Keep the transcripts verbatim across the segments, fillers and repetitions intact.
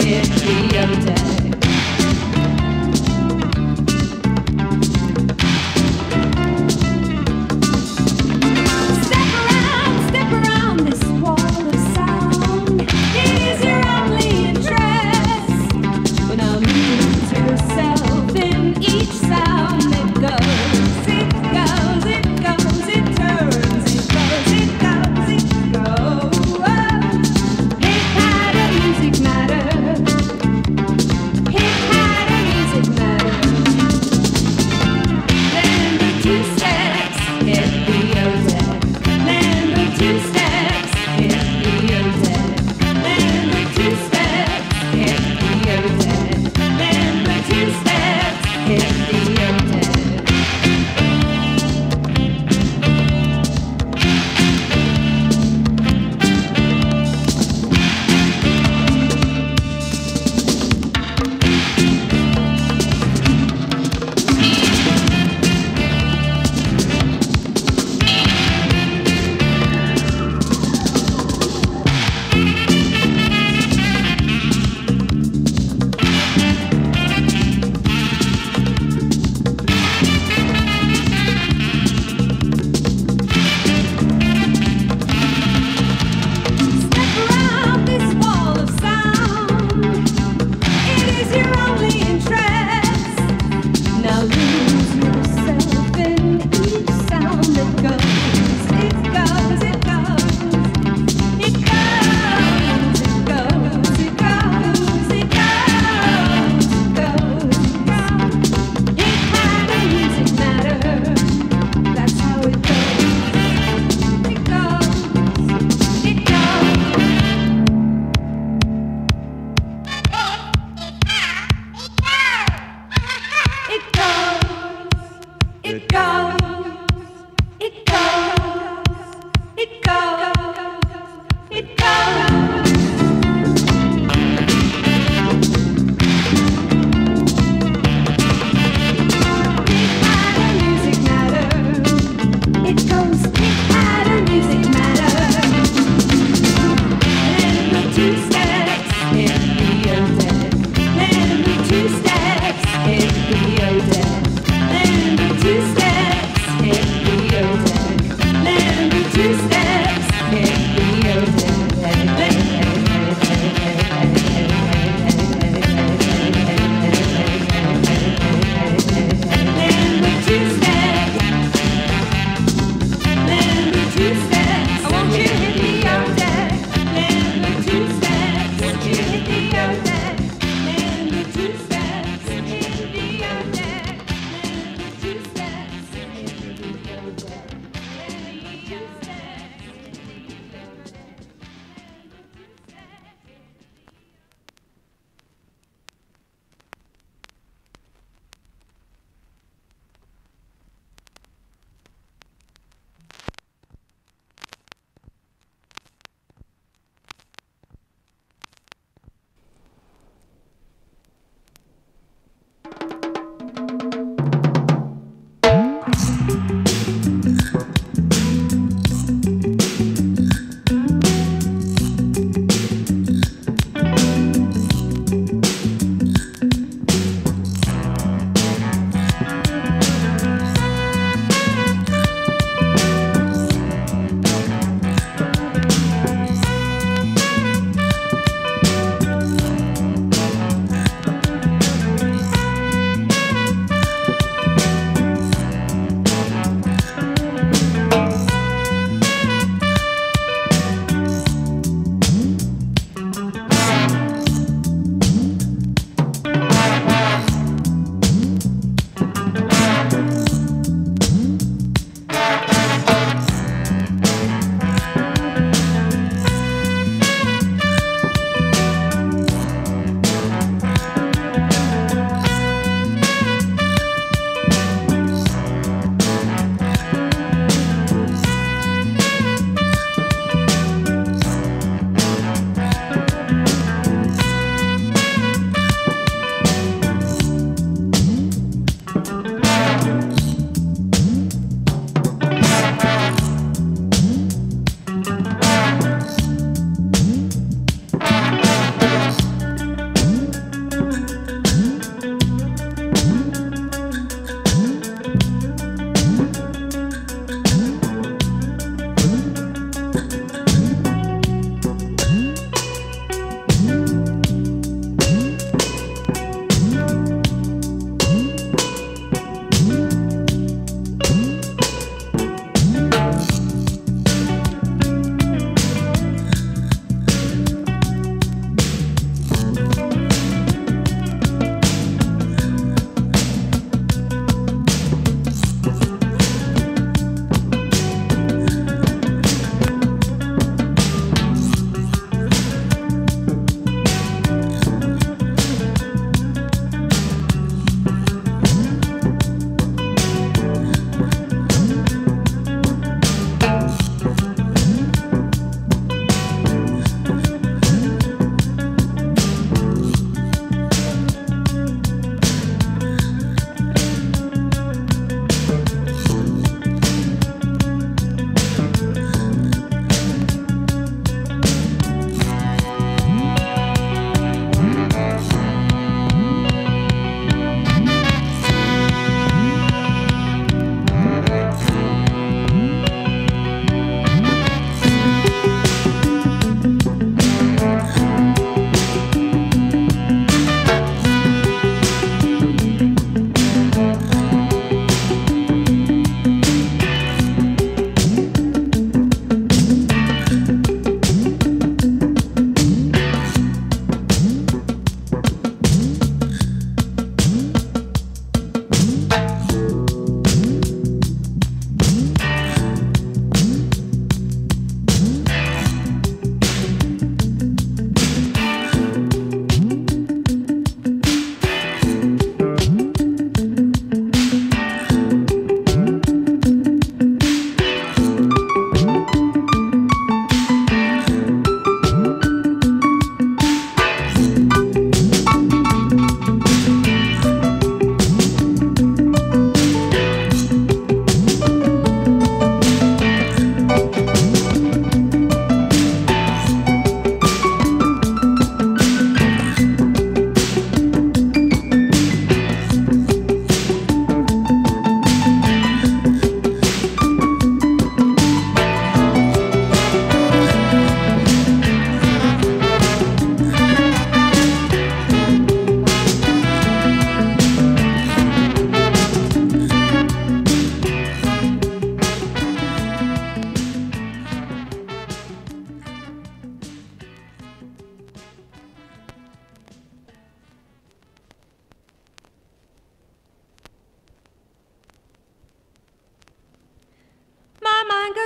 did the other day. Step around, step around this wall of sound. It is your only interest. But I'll move to yourself in each sound that goes. Thank you.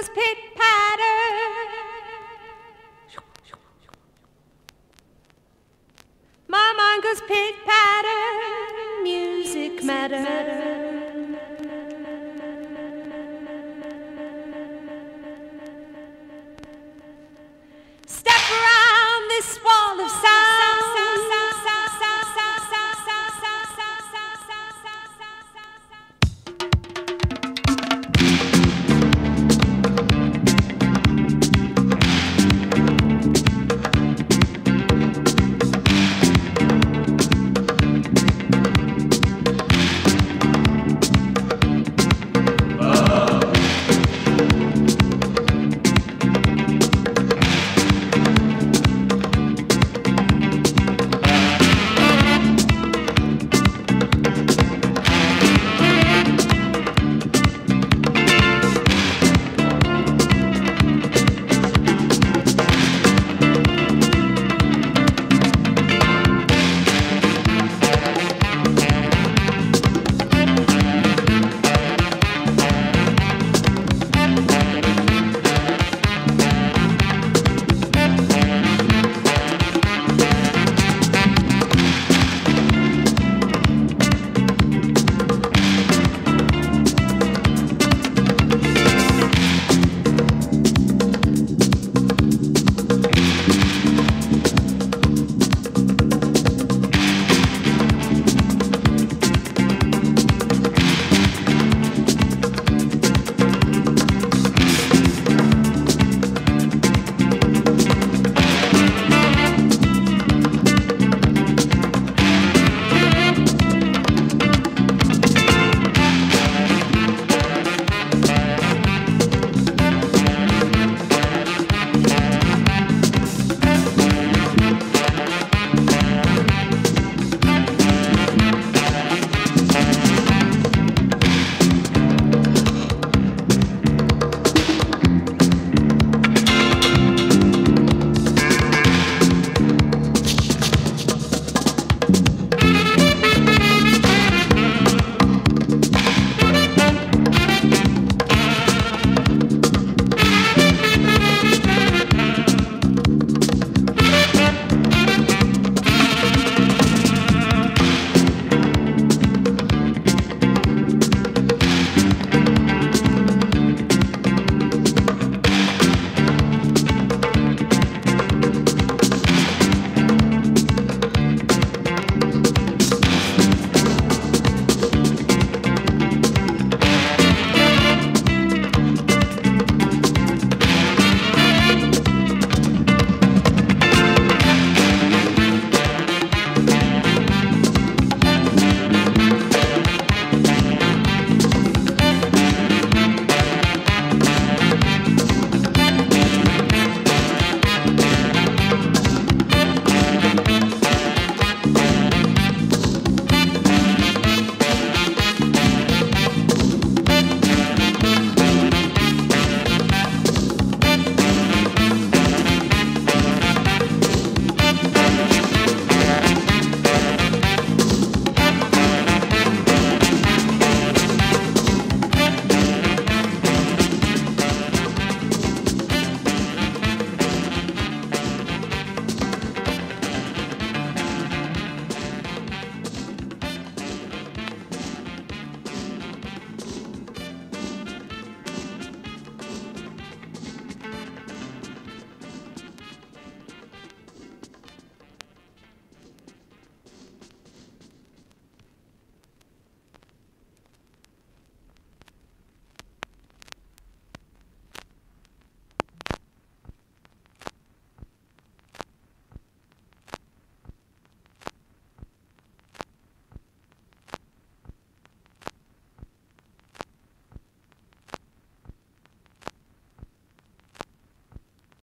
Pig's pit patter. My mind goes pit patter. Music matter.